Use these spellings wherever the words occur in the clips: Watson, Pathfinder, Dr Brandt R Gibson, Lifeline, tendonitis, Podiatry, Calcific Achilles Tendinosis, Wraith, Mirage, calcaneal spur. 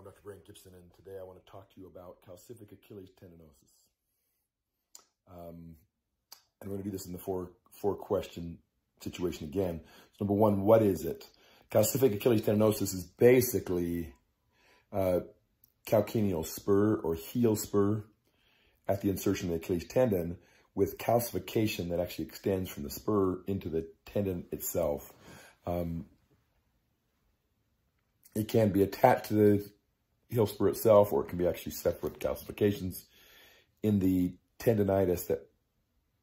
I'm Dr. Brandt Gibson, and today I want to talk to you about calcific Achilles tendinosis. I'm going to do this in the four-question situation again. So number one, what is it? Calcific Achilles tendinosis is basically calcaneal spur or heel spur at the insertion of the Achilles tendon with calcification that actually extends from the spur into the tendon itself. It can be attached to the heel spur itself, or it can be actually separate calcifications in the tendonitis that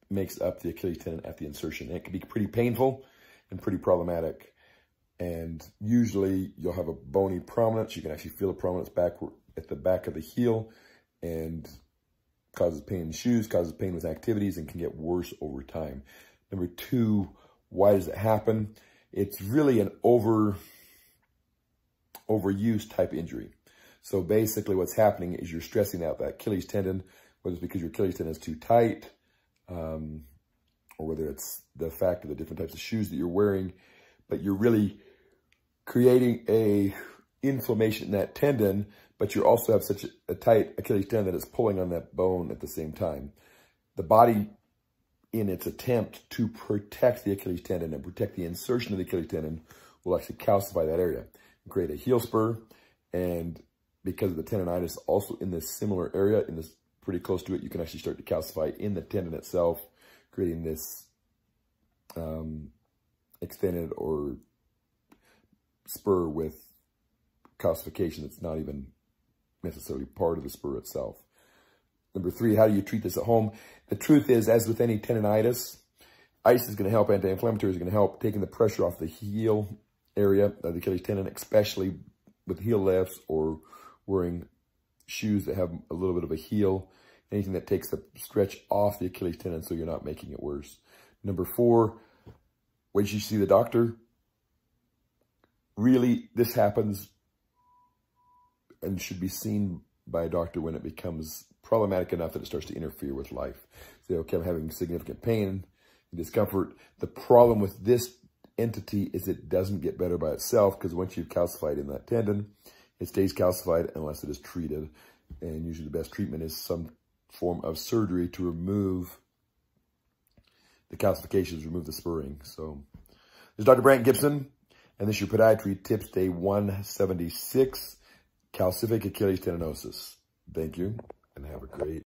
makes up the Achilles tendon at the insertion. And it can be pretty painful and pretty problematic. And usually you'll have a bony prominence. You can actually feel a prominence back at the back of the heel, and causes pain in shoes, causes pain with activities, and can get worse over time. Number two, why does it happen? It's really an overuse type injury. So basically what's happening is you're stressing out that Achilles tendon, whether it's because your Achilles tendon is too tight, or whether it's the fact of the different types of shoes that you're wearing, but you're really creating a inflammation in that tendon, but you also have such a tight Achilles tendon that it's pulling on that bone at the same time. The body, in its attempt to protect the Achilles tendon and protect the insertion of the Achilles tendon, will actually calcify that area, create a heel spur, and because of the tendonitis also in this similar area, in this pretty close to it, you can actually start to calcify in the tendon itself, creating this extended or spur with calcification that's not even necessarily part of the spur itself. Number three, how do you treat this at home? The truth is, as with any tendonitis, ice is going to help, anti-inflammatory is going to help, taking the pressure off the heel area of the Achilles tendon, especially with heel lifts or wearing shoes that have a little bit of a heel, anything that takes the stretch off the Achilles tendon so you're not making it worse. Number four, when you see the doctor, really this happens and should be seen by a doctor when it becomes problematic enough that it starts to interfere with life. Say, okay, I'm having significant pain and discomfort. The problem with this entity is it doesn't get better by itself, because once you've calcified in that tendon, it stays calcified unless it is treated. And usually the best treatment is some form of surgery to remove the calcifications, remove the spurring. So this is Dr. Brandt Gibson, and this is your Podiatry Tips, Day 176, Calcific Achilles Tendinosis. Thank you, and have a great